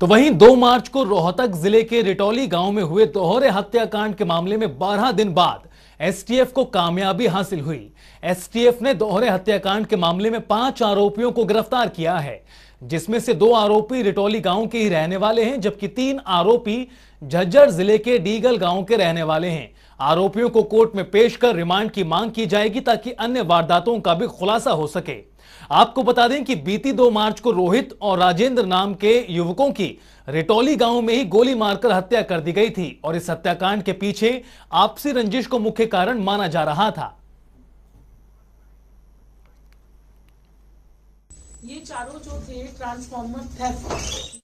तो वहीं 2 मार्च को रोहतक जिले के रिटोली गांव में हुए दोहरे हत्याकांड के मामले में 12 दिन बाद एसटीएफ को कामयाबी हासिल हुई। एसटीएफ ने दोहरे हत्याकांड के मामले में 5 आरोपियों को गिरफ्तार किया है, जिसमें से 2 आरोपी रिटोली गांव के ही रहने वाले हैं, जबकि 3 आरोपी झज्जर जिले के डीगल गांव के रहने वाले हैं। आरोपियों को कोर्ट में पेश कर रिमांड की मांग की जाएगी ताकि अन्य वारदातों का भी खुलासा हो सके। आपको बता दें कि बीती 2 मार्च को रोहित और राजेंद्र नाम के युवकों की रिटोली गांव में ही गोली मारकर हत्या कर दी गई थी और इस हत्याकांड के पीछे आपसी रंजिश को मुख्य कारण माना जा रहा था। ये चारों जो थे ट्रांसफॉर्मर थेफ्ट